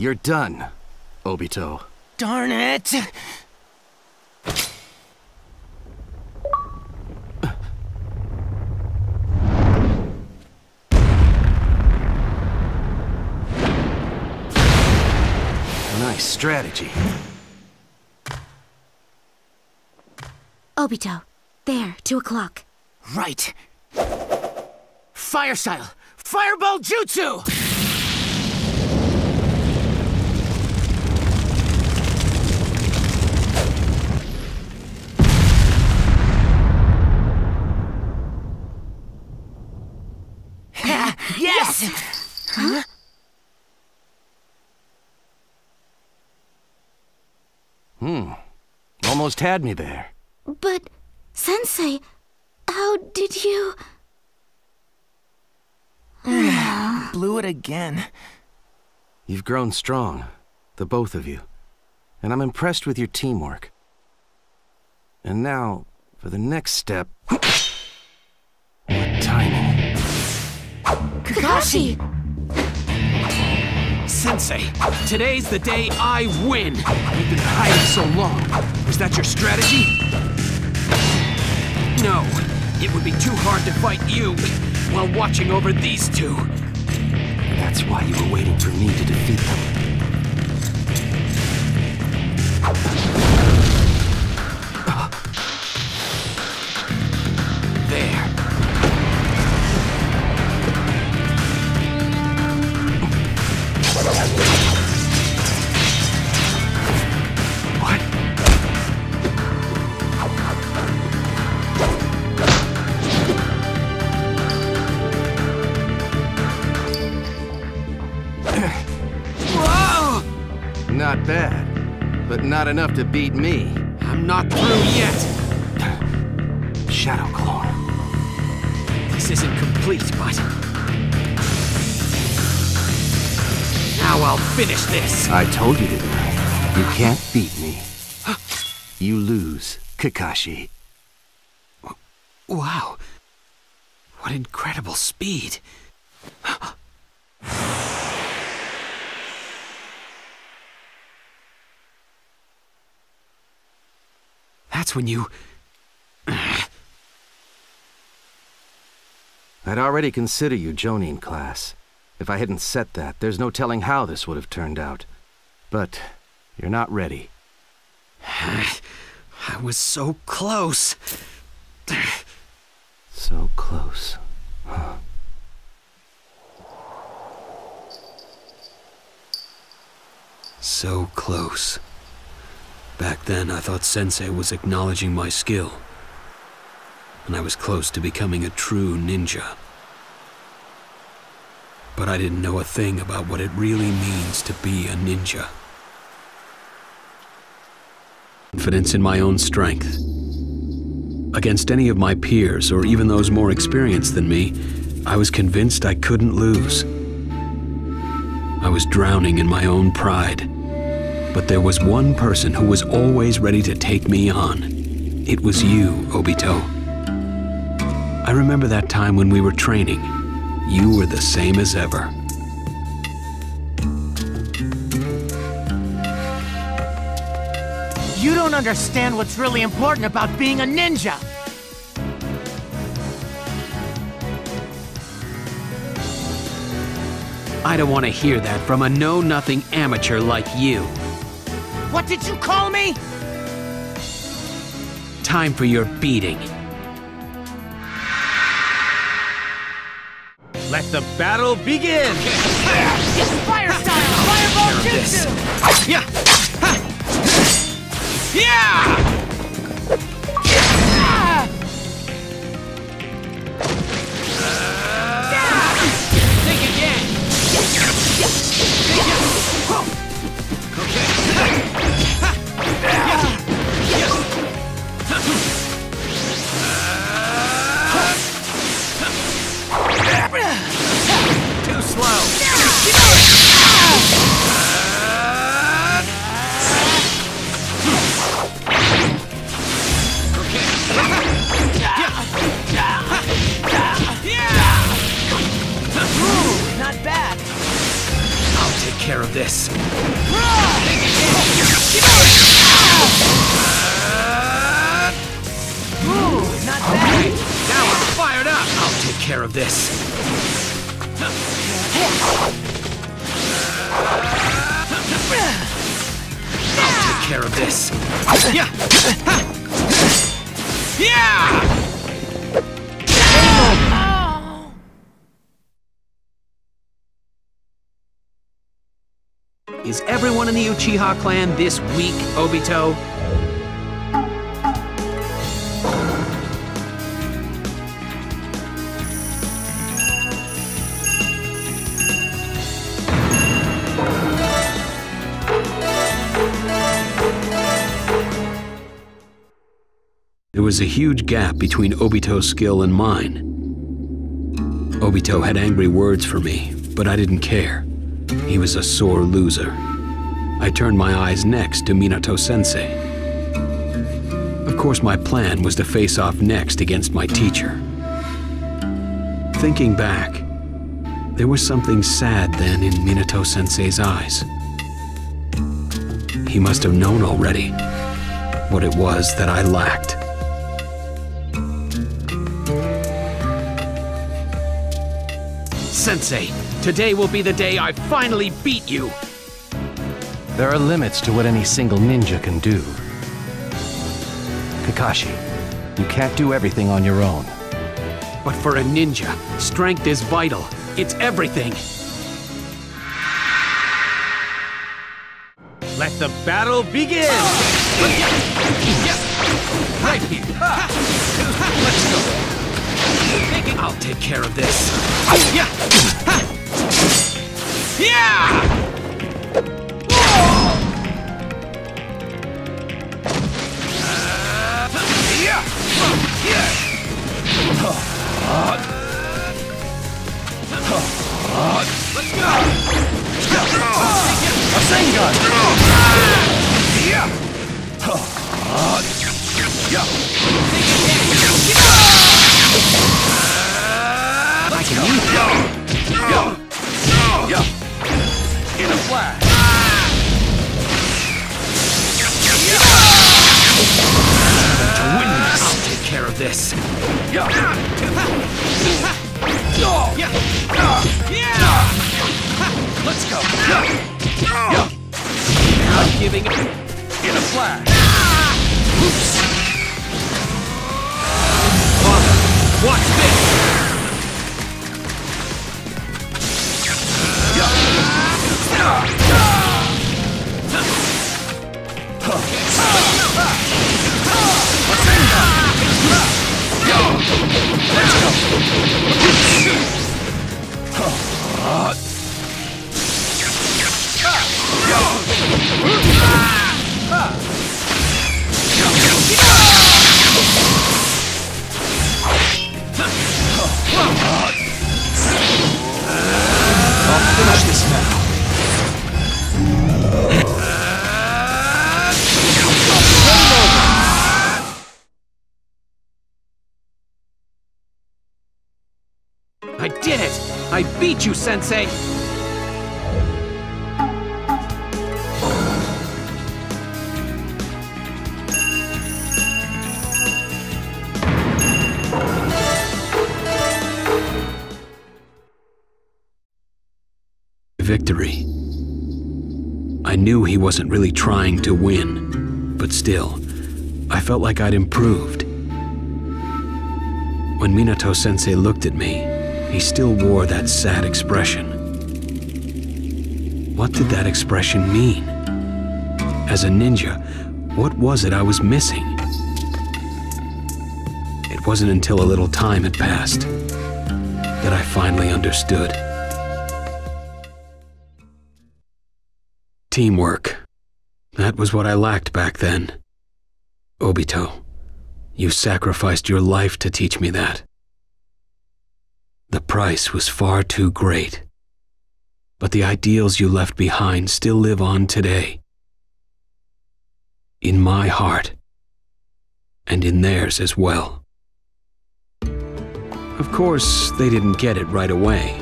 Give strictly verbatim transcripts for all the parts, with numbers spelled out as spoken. You're done, Obito. Darn it! Nice strategy. Obito, there, two o'clock. Right. Fire style! Fireball jutsu! yes! yes! Huh? Hmm. Almost had me there. But, Sensei, how did you... Blew it again. You've grown strong, the both of you, and I'm impressed with your teamwork. And now, for the next step... What timing? Kakashi! Sensei, today's the day I win! You've been hiding so long. Is that your strategy? No, it would be too hard to fight you while watching over these two. That's why you were waiting for me to defeat them. There. Not bad, but not enough to beat me. I'm not through yet. Shadow clone. This isn't complete, but... Now I'll finish this. I told you, didn't I? You can't beat me. You lose, Kakashi. Wow. What incredible speed. That's when you... I'd already consider you Jonin class. If I hadn't set that, there's no telling how this would have turned out. But you're not ready. I was so close. So close. Huh. So close. Back then, I thought Sensei was acknowledging my skill, and I was close to becoming a true ninja. But I didn't know a thing about what it really means to be a ninja. Confidence in my own strength. Against any of my peers, or even those more experienced than me, I was convinced I couldn't lose. I was drowning in my own pride. But there was one person who was always ready to take me on. It was you, Obito. I remember that time when we were training. You were the same as ever. You don't understand what's really important about being a ninja! I don't want to hear that from a know-nothing amateur like you. What did you call me? Time for your beating. Let the battle begin! It's fire style! Fireball jutsu! Yeah! Yeah! Think again! Okay. Too slow. care of this. Ooh, not bad. Now I'm fired up. I'll take care of this. I'll take care of this. Yeah. Yeah. Is everyone in the Uchiha clan this weak, Obito? There was a huge gap between Obito's skill and mine. Obito had angry words for me, but I didn't care. He was a sore loser. I turned my eyes next to Minato-sensei. Of course, my plan was to face off next against my teacher. Thinking back, there was something sad then in Minato-sensei's eyes. He must have known already what it was that I lacked. Sensei, today will be the day I finally beat you! There are limits to what any single ninja can do. Kakashi, you can't do everything on your own. But for a ninja, strength is vital. It's everything! Let the battle begin! Right here! Let's go! I'll take care of this. Yeah! Yeah! Let's go! A Sengun! Yeah! Yeah! I can use it. Yo! Yo! Yo! In a flash! To win this! I'll take care of this. Yo! Yeah! Let's go! Yo! Not giving up. In a flash! Oops! Father, watch this! I'll finish this now. I did it! I beat you, Sensei! Victory. I knew he wasn't really trying to win, but still, I felt like I'd improved. When Minato-sensei looked at me, he still wore that sad expression. What did that expression mean? As a ninja, what was it I was missing? It wasn't until a little time had passed that I finally understood. Teamwork. That was what I lacked back then. Obito, you sacrificed your life to teach me that. The price was far too great, but the ideals you left behind still live on today. In my heart, and in theirs as well. Of course, they didn't get it right away.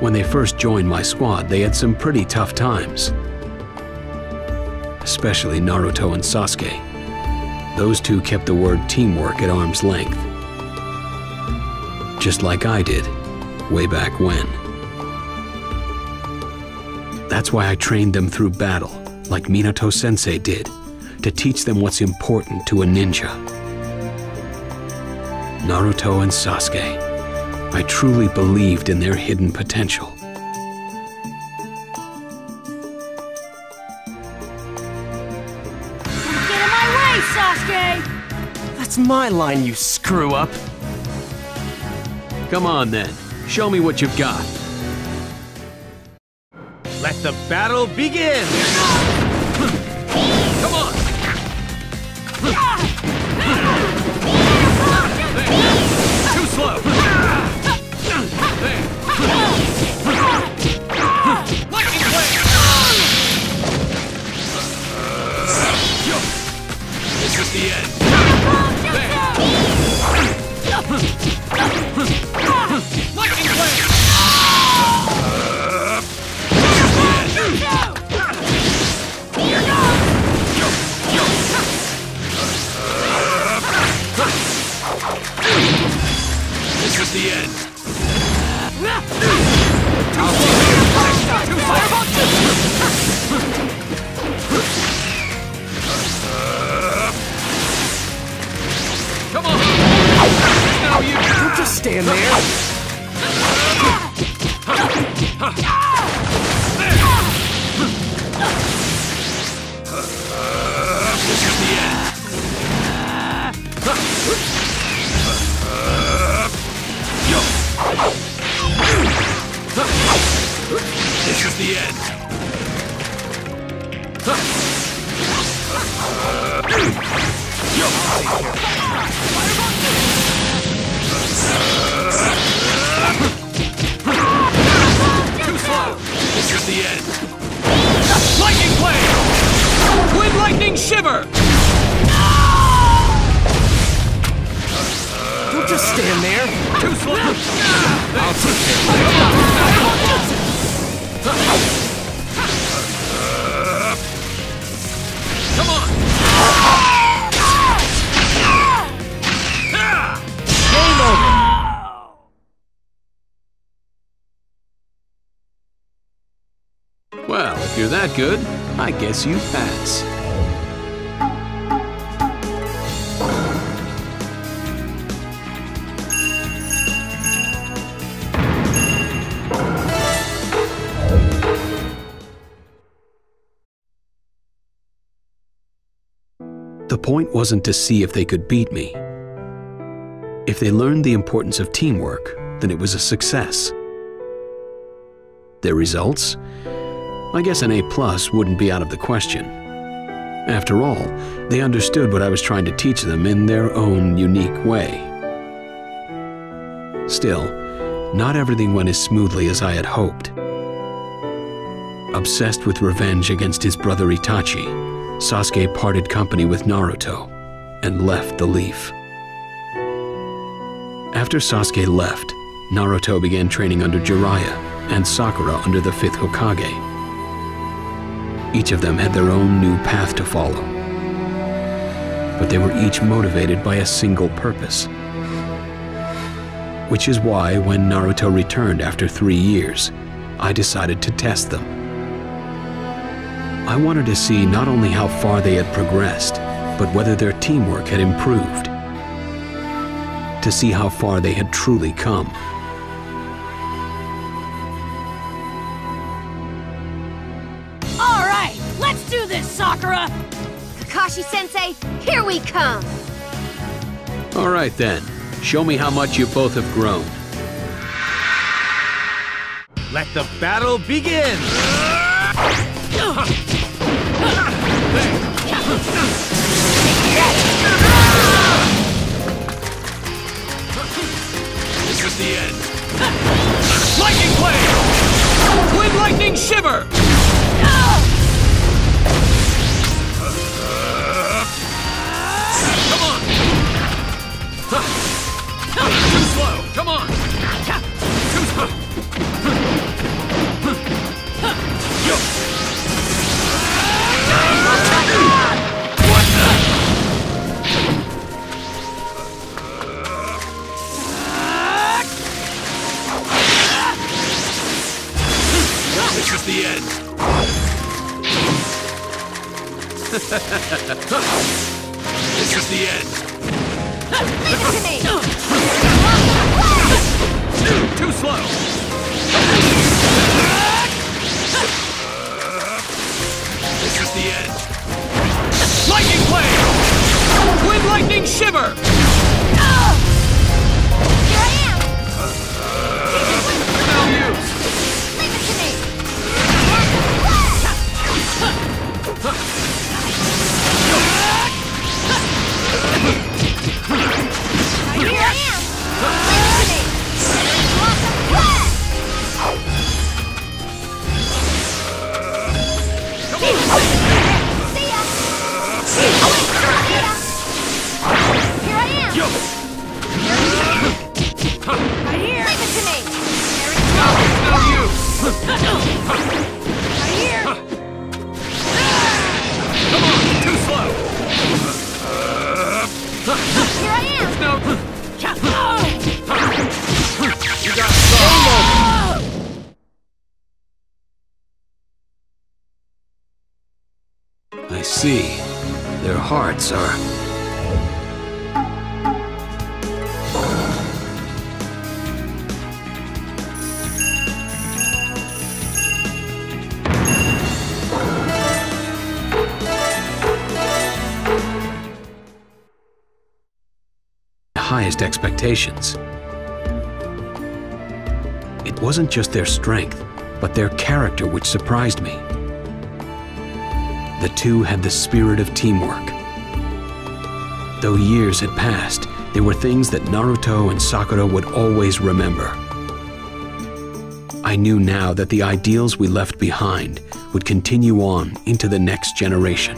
When they first joined my squad, they had some pretty tough times. Especially Naruto and Sasuke. Those two kept the word teamwork at arm's length. Just like I did, way back when. That's why I trained them through battle, like Minato Sensei did, to teach them what's important to a ninja. Naruto and Sasuke, I truly believed in their hidden potential. Get in my way, Sasuke! That's my line, you screw up! Come on then, show me what you've got. Let the battle begin! Come on! Too slow! This is the end. This is the end. Come on! Now you don't just stand there. This is the end. This is the end. Too slow. This is the end. Lightning flare! Twin lightning shiver! Don't just stand there. Too slow. I'll take care. Come on! Game over! Well, if you're that good, I guess you pass. The point wasn't to see if they could beat me. If they learned the importance of teamwork, then it was a success. Their results? I guess an A plus wouldn't be out of the question. After all, they understood what I was trying to teach them in their own unique way. Still, not everything went as smoothly as I had hoped. Obsessed with revenge against his brother Itachi, Sasuke parted company with Naruto and left the leaf. After Sasuke left, Naruto began training under Jiraiya and Sakura under the fifth Hokage. Each of them had their own new path to follow, but they were each motivated by a single purpose. Which is why when Naruto returned after three years, I decided to test them. I wanted to see not only how far they had progressed, but whether their teamwork had improved. To see how far they had truly come. All right, let's do this, Sakura! Kakashi-sensei, here we come! All right then, show me how much you both have grown. Let the battle begin! This is the end. Lightning flare! Twin lightning shiver! Come on! Too slow! Come on! Too slow! This is the end. Leave it to me. Too slow. This is the end. Lightning flame. Twin lightning shiver. Here I am. Maluse. Leave it to me. Here I am. Leave it to me. Hearts are... the highest expectations. It wasn't just their strength, but their character which surprised me. The two had the spirit of teamwork. Though years had passed, there were things that Naruto and Sakura would always remember. I knew now that the ideals we left behind would continue on into the next generation.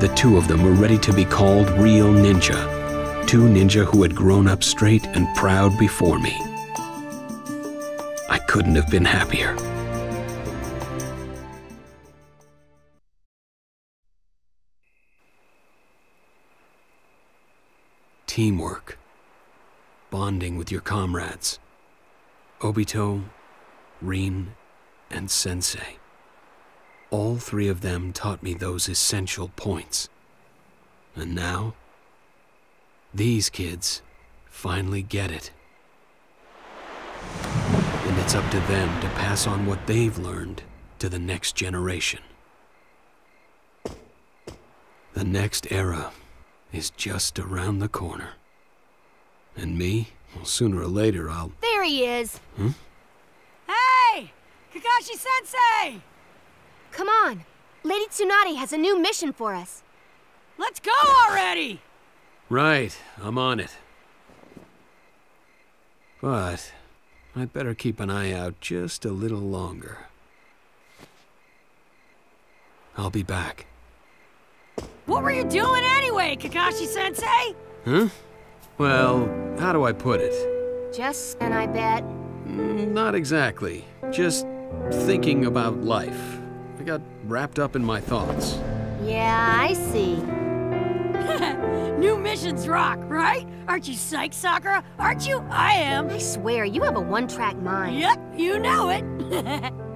The two of them were ready to be called real ninja, two ninja who had grown up straight and proud before me. I couldn't have been happier. Teamwork. Bonding with your comrades. Obito, Rin, and Sensei. All three of them taught me those essential points. And now, these kids finally get it. And it's up to them to pass on what they've learned to the next generation. The next era is just around the corner. And me? Well, sooner or later, I'll... There he is! Hmm? Hey! Kakashi-sensei! Come on! Lady Tsunade has a new mission for us. Let's go already! Right, I'm on it. But I'd better keep an eye out just a little longer. I'll be back. What were you doing anyway, Kakashi-sensei? Huh? Well, how do I put it? Just, and I bet. Mm, not exactly. Just thinking about life. I got wrapped up in my thoughts. Yeah, I see. New missions rock, right? Aren't you psyched, Sakura? Aren't you? I am. I swear, you have a one-track mind. Yep, you know it.